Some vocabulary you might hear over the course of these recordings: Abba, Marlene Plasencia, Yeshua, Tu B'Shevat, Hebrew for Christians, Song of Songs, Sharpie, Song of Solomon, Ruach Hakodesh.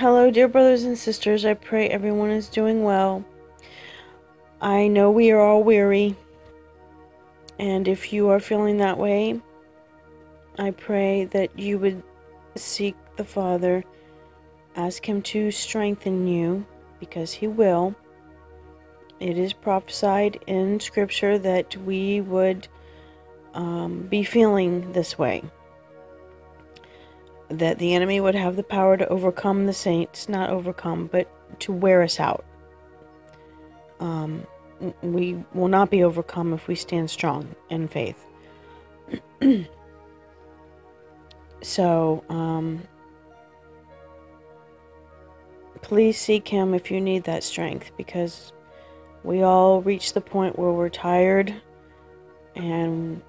Hello, dear brothers and sisters. I pray everyone is doing well. I know we are all weary, and if you are feeling that way, I pray that you would seek the Father, ask Him to strengthen you, because He will. It is prophesied in Scripture that we would be feeling this way, that the enemy would have the power to overcome the saints, not overcome, but to wear us out. We will not be overcome if we stand strong in faith. So, please seek Him if you need that strength, because we all reach the point where we're tired, and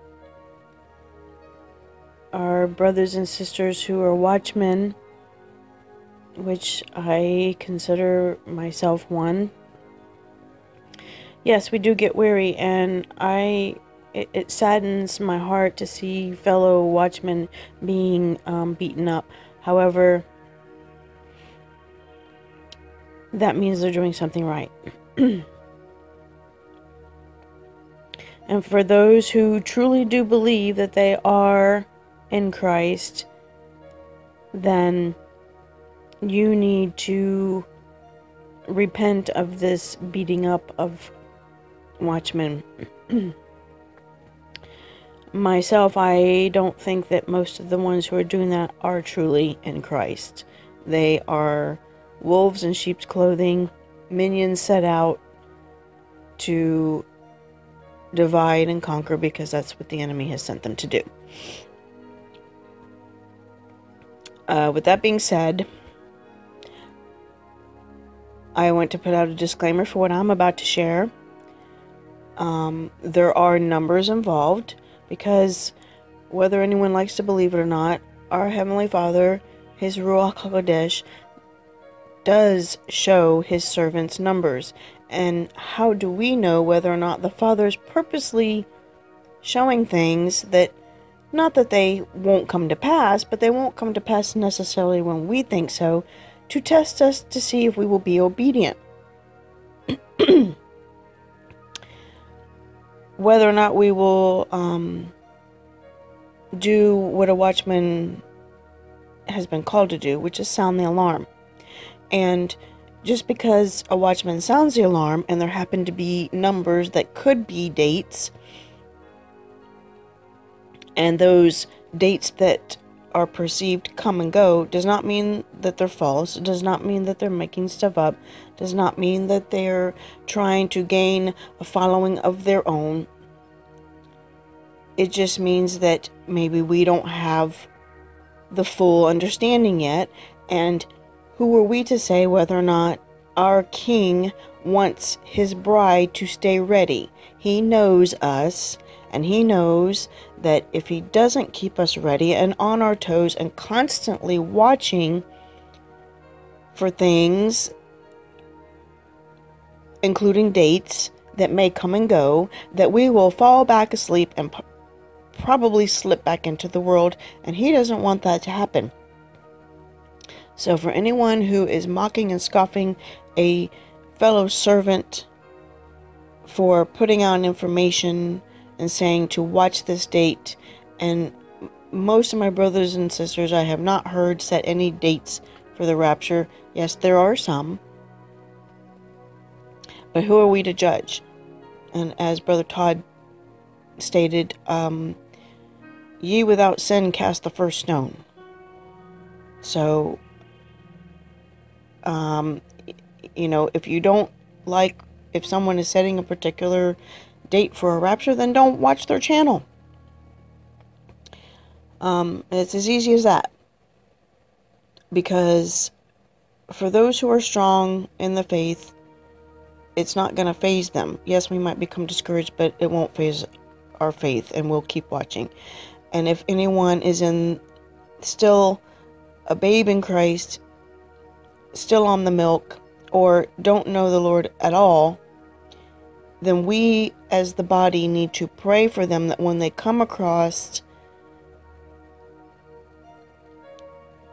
our brothers and sisters who are watchmen, which I consider myself one, yes, we do get weary, and it saddens my heart to see fellow watchmen being beaten up. However, that means they're doing something right. And for those who truly do believe that they are in Christ, then you need to repent of this beating up of watchmen. Myself, I don't think that most of the ones who are doing that are truly in Christ. They are wolves in sheep's clothing, minions set out to divide and conquer, because that's what the enemy has sent them to do. With that being said, I want to put out a disclaimer for what I'm about to share. There are numbers involved, because whether anyone likes to believe it or not, our Heavenly Father, His Ruach Hakodesh, does show His servants numbers. And how do we know whether or not the Father's purposely showing things that, not that they won't come to pass, but they won't come to pass necessarily when we think so, to test us to see if we will be obedient. Whether or not we will do what a watchman has been called to do, which is sound the alarm. And just because a watchman sounds the alarm and there happen to be numbers that could be dates, and those dates that are perceived come and go, does not mean that they're false. It does not mean that they're making stuff up. It does not mean that they're trying to gain a following of their own. It just means that maybe we don't have the full understanding yet. And who are we to say whether or not our King wants His bride to stay ready? He knows us, and He knows that if He doesn't keep us ready and on our toes and constantly watching for things, including dates that may come and go, that we will fall back asleep and probably slip back into the world, and He doesn't want that to happen. So for anyone who is mocking and scoffing a fellow servant for putting out information and saying to watch this date, and most of my brothers and sisters, I have not heard set any dates for the rapture. Yes, there are some, but who are we to judge? And as Brother Todd stated, ye without sin cast the first stone. So, you know, if you don't like, if someone is setting a particular date for a rapture, then don't watch their channel. It's as easy as that. Because for those who are strong in the faith, it's not going to phase them. Yes, we might become discouraged, but it won't phase our faith, and we'll keep watching. And if anyone is still a babe in Christ, still on the milk, or don't know the Lord at all, then we as the body need to pray for them, that when they come across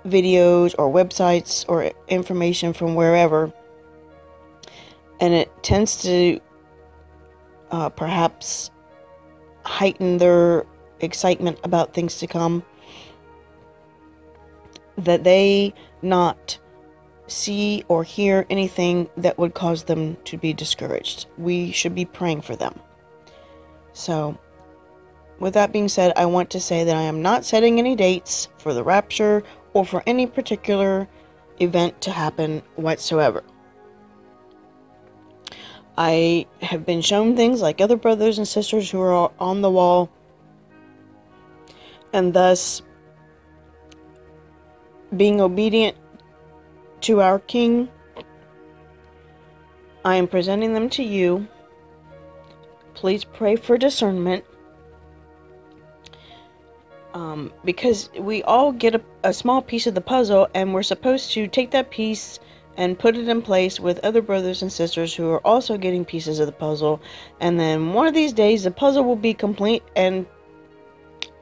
videos or websites or information from wherever, and it tends to perhaps heighten their excitement about things to come, that they not see or hear anything that would cause them to be discouraged. We should be praying for them. So, with that being said, I want to say that I am not setting any dates for the rapture or for any particular event to happen whatsoever. I have been shown things like other brothers and sisters who are on the wall, and thus being obedient to our King, I am presenting them to you. Please pray for discernment, because we all get a small piece of the puzzle, and we're supposed to take that piece and put it in place with other brothers and sisters who are also getting pieces of the puzzle. And then one of these days the puzzle will be complete, and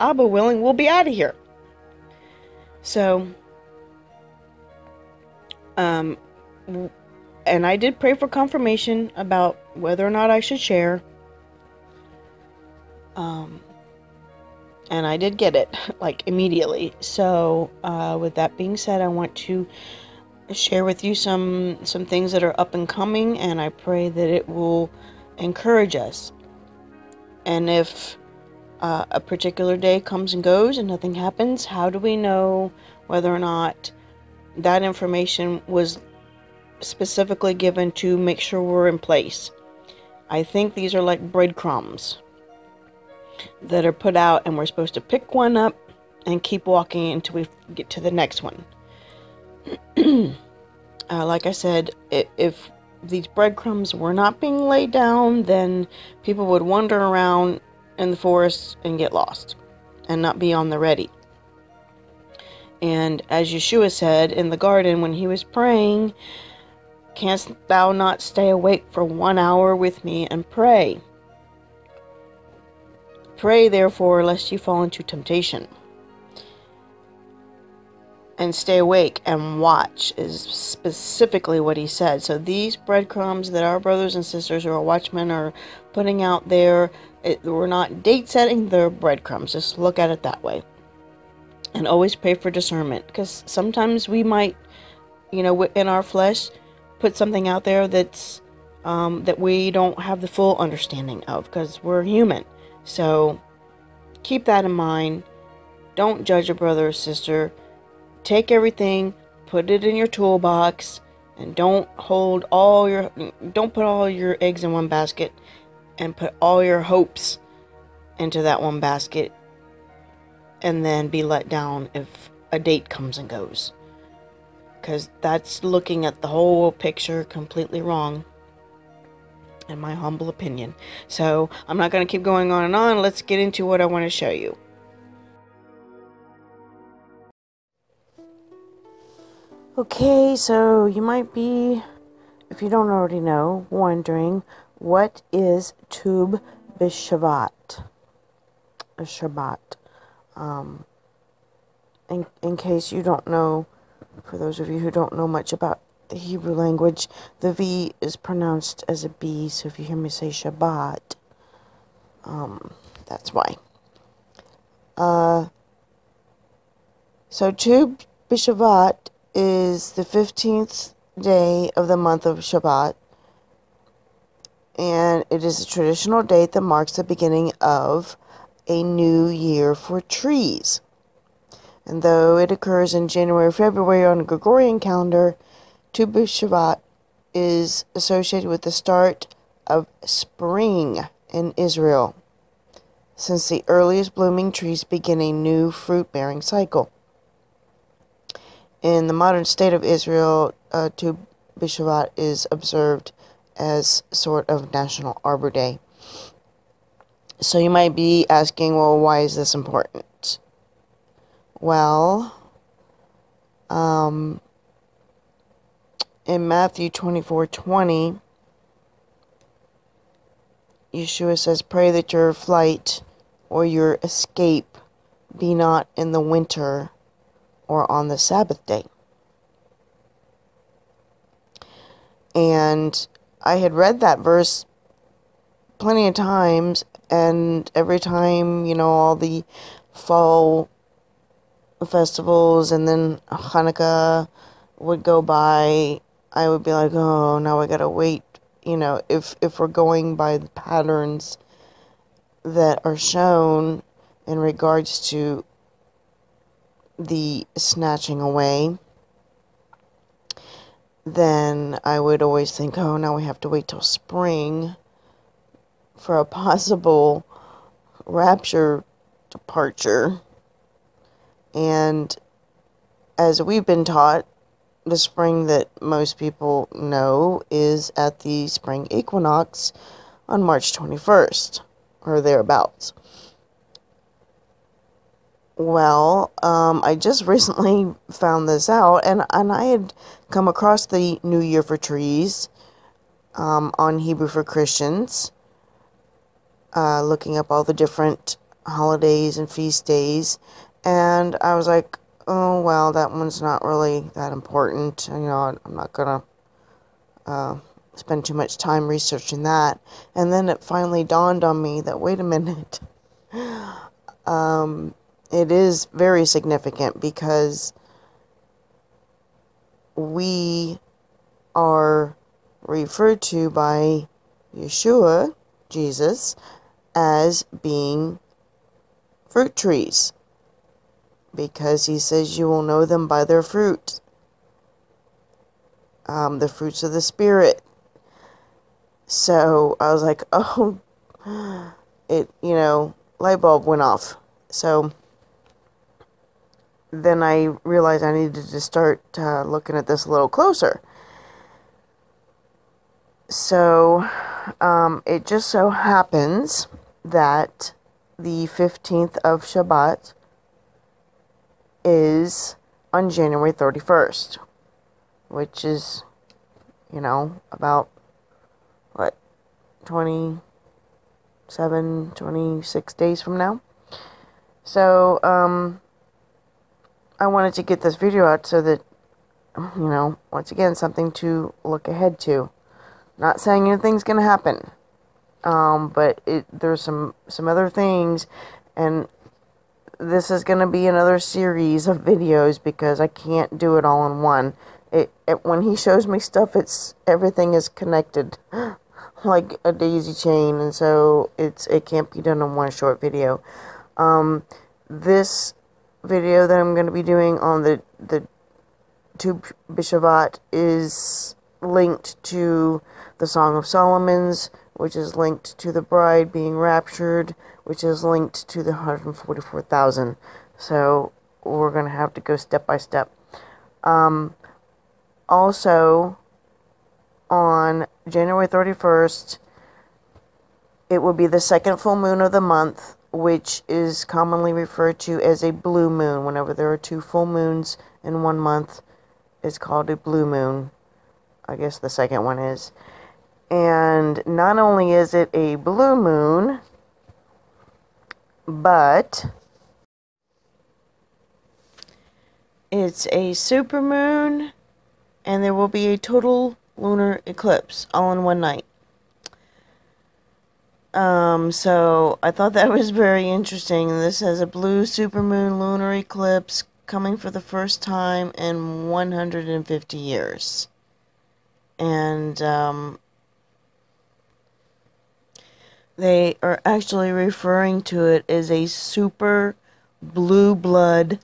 Abba willing, we'll be out of here. So, and I did pray for confirmation about whether or not I should share. And I did get it, like, immediately. So, with that being said, I want to share with you some things that are up and coming, and I pray that it will encourage us. And if a particular day comes and goes and nothing happens, how do we know whether or not that information was specifically given to make sure we're in place? I think these are like breadcrumbs that are put out, and we're supposed to pick one up and keep walking until we get to the next one. Like I said, if these breadcrumbs were not being laid down, then people would wander around in the forest and get lost and not be on the ready. And as Yeshua said in the garden when he was praying, "Canst thou not stay awake for 1 hour with me and pray? Pray therefore lest ye fall into temptation." And stay awake and watch is specifically what he said. So these breadcrumbs that our brothers and sisters who are watchmen are putting out there, we're not date setting, they're breadcrumbs. Just look at it that way. And always pray for discernment, because sometimes we might, you know, in our flesh, put something out there that's that we don't have the full understanding of, because we're human. So keep that in mind. Don't judge a brother or sister. Take everything, put it in your toolbox, and don't put all your eggs in one basket, and put all your hopes into that one basket, and then be let down if a date comes and goes, because that's looking at the whole picture completely wrong, in my humble opinion. So I'm not going to keep going on and on. Let's get into what I want to show you. Okay, so you might be, if you don't already know, wondering, what is Tu B'Shevat? A Shabbat. In case you don't know, for those of you who don't know much about the Hebrew language, the V is pronounced as a B, so if you hear me say Shabbat, that's why. So Tu B'Shevat is the 15th day of the month of Shabbat, and it is a traditional date that marks the beginning of a new year for trees. And though it occurs in January or February on a Gregorian calendar, Tu B'Shevat is associated with the start of spring in Israel, since the earliest blooming trees begin a new fruit-bearing cycle. In the modern state of Israel, Tu B'Shevat is observed as sort of National Arbor Day. So you might be asking, well, why is this important? Well, in Matthew 24:20, Yeshua says, "Pray that your flight or your escape be not in the winter or on the Sabbath day. And I had read that verse plenty of times, and every time, you know, all the fall festivals and then Hanukkah would go by, I would be like, oh, now I gotta wait. You know, if we're going by the patterns that are shown in regards to the snatching away, then I would always think, oh, now we have to wait till spring for a possible rapture departure. And as we've been taught, the spring that most people know is at the spring equinox on March 21st, or thereabouts. Well, I just recently found this out, and I had come across the New Year for Trees on Hebrew for Christians, looking up all the different holidays and feast days, and I was like, oh, well, that one's not really that important. You know, I'm not going to spend too much time researching that. And then it finally dawned on me that, wait a minute, it is very significant because we are referred to by Yeshua, Jesus, as being fruit trees, because he says you will know them by their fruit, the fruits of the Spirit. So I was like, oh, it, you know, light bulb went off. So then I realized I needed to start looking at this a little closer. So it just so happens that the 15th of Shabbat is on January 31st, which is, you know, about, what, 27, 26 days from now. So, I wanted to get this video out so that, you know, once again, something to look ahead to. Not saying anything's going to happen, but there's some other things, and this is going to be another series of videos because I can't do it all in one. When he shows me stuff, everything is connected like a daisy chain, and so it can't be done in one short video. This video that I'm going to be doing on the Tu B'Shevat is linked to the Song of Solomon's, which is linked to the bride being raptured, which is linked to the 144,000. So we're going to have to go step by step. Also, on January 31st, it will be the second full moon of the month, which is commonly referred to as a blue moon. Whenever there are two full moons in one month, it's called a blue moon. I guess the second one is. And not only is it a blue moon, but it's a supermoon, and there will be a total lunar eclipse all in one night. So I thought that was very interesting. This has a blue supermoon lunar eclipse coming for the first time in 150 years. And they are actually referring to it as a super blue blood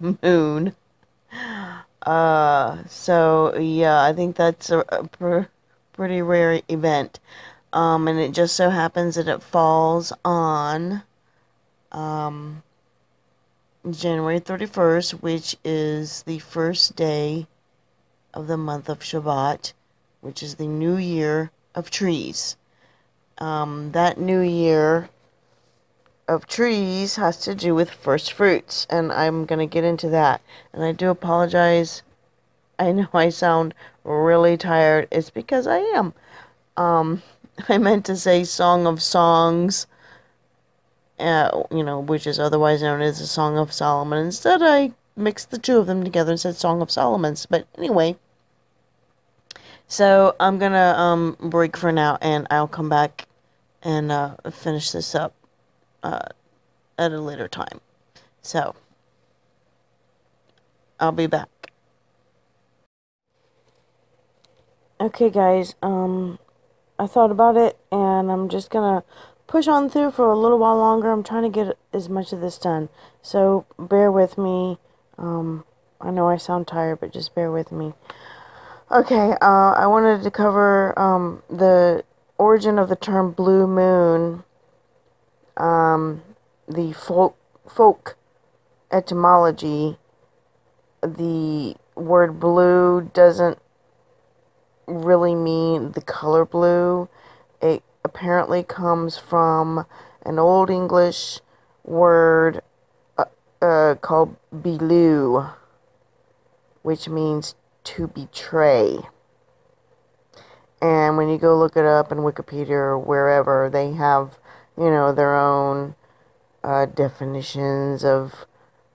moon. So, yeah, I think that's a pretty rare event. And it just so happens that it falls on January 31st, which is the first day of the month of Shabbat, which is the New Year of Trees. That New Year of Trees has to do with first fruits, and I'm going to get into that. And I do apologize. I know I sound really tired. It's because I am. I meant to say Song of Songs, you know, which is otherwise known as the Song of Solomon. Instead, I mixed the two of them together and said Song of Solomon. But anyway, so I'm going to break for now, and I'll come back and finish this up at a later time. So, I'll be back. Okay, guys, I thought about it, and I'm just going to push on through for a little while longer. I'm trying to get as much of this done, so bear with me. I know I sound tired, but just bear with me. Okay, I wanted to cover the origin of the term blue moon, the folk etymology. The word blue doesn't really mean the color blue. It apparently comes from an Old English word called "bilu," which means to betray. And when you go look it up in Wikipedia or wherever, they have, you know, their own definitions of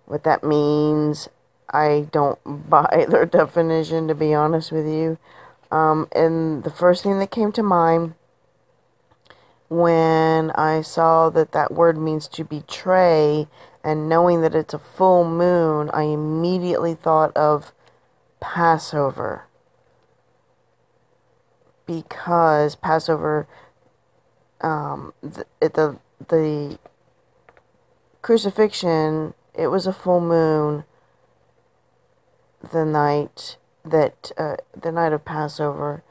what that means. I don't buy their definition, to be honest with you. And the first thing that came to mind when I saw that that word means to betray, and knowing that it's a full moon, I immediately thought of Passover, because Passover, the crucifixion, it was a full moon the night that the night of Passover.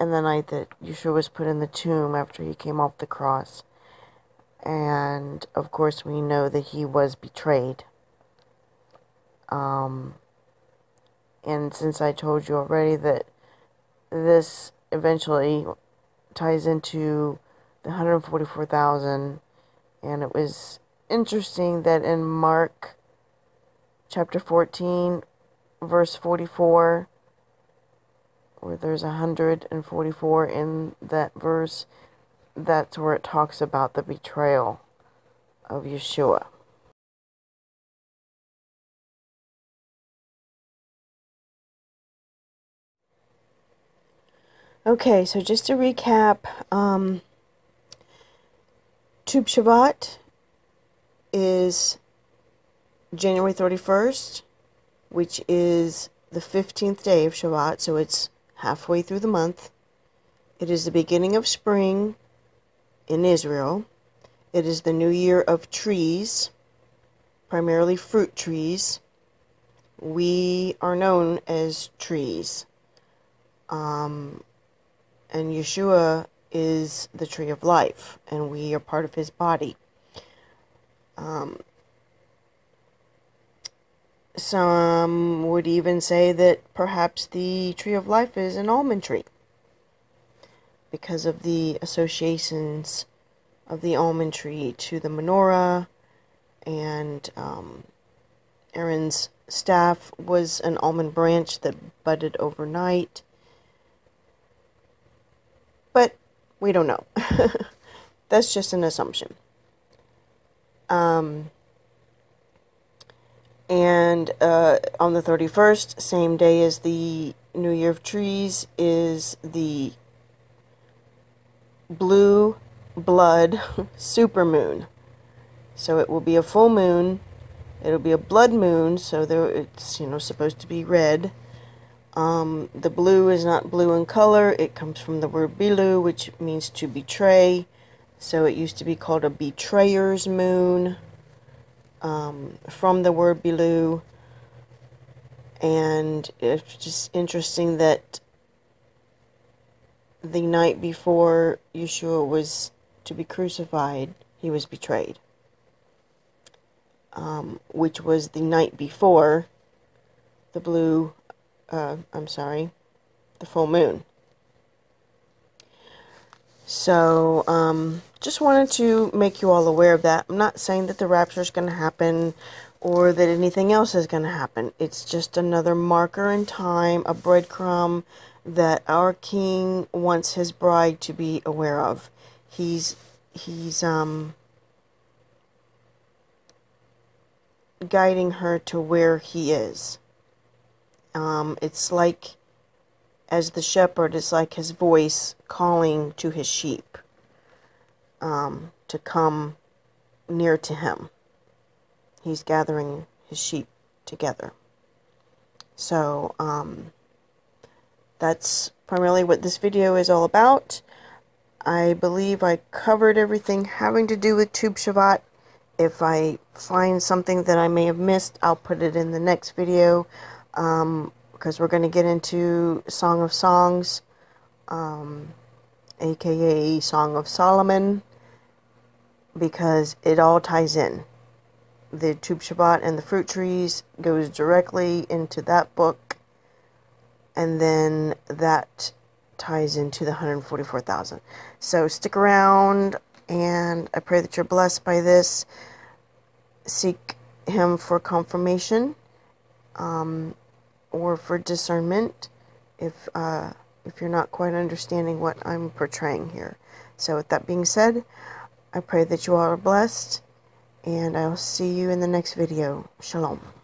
And the night that Yeshua was put in the tomb after he came off the cross. And, of course, we know that he was betrayed. And since I told you already that this eventually ties into the 144,000, and it was interesting that in Mark chapter 14, verse 44... where there's 144 in that verse, that's where it talks about the betrayal of Yeshua. Okay, so just to recap, Tu B'Shevat is January 31st, which is the 15th day of Shabbat, so it's halfway through the month. It is the beginning of spring in Israel. It is the new year of trees, primarily fruit trees. We are known as trees. And Yeshua is the tree of life, and we are part of his body. Some would even say that perhaps the tree of life is an almond tree, because of the associations of the almond tree to the menorah, and Aaron's staff was an almond branch that budded overnight. But we don't know. That's just an assumption. And on the 31st, same day as the New Year of Trees, is the blue blood supermoon. So it will be a full moon. It'll be a blood moon, so it's, you know, supposed to be red. The blue is not blue in color. It comes from the word bilu, which means to betray. So it used to be called a betrayer's moon. From the word bilu, and it's just interesting that the night before Yeshua was to be crucified, he was betrayed. Which was the night before the full moon. So, just wanted to make you all aware of that. I'm not saying that the rapture is going to happen or that anything else is going to happen. It's just another marker in time, a breadcrumb that our King wants his bride to be aware of. He's guiding her to where he is. It's like, as the shepherd, it's like his voice calling to his sheep to come near to him. He's gathering his sheep together. So, that's primarily what this video is all about. I believe I covered everything having to do with Tu B'Shevat. If I find something that I may have missed, I'll put it in the next video. Because we're going to get into Song of Songs, aka Song of Solomon, because it all ties in. The Tu B'Shevat and the fruit trees goes directly into that book, and then that ties into the 144,000. So stick around, and I pray that you're blessed by this. Seek him for confirmation. Or for discernment, if you're not quite understanding what I'm portraying here. So with that being said, I pray that you all are blessed, and I'll see you in the next video. Shalom.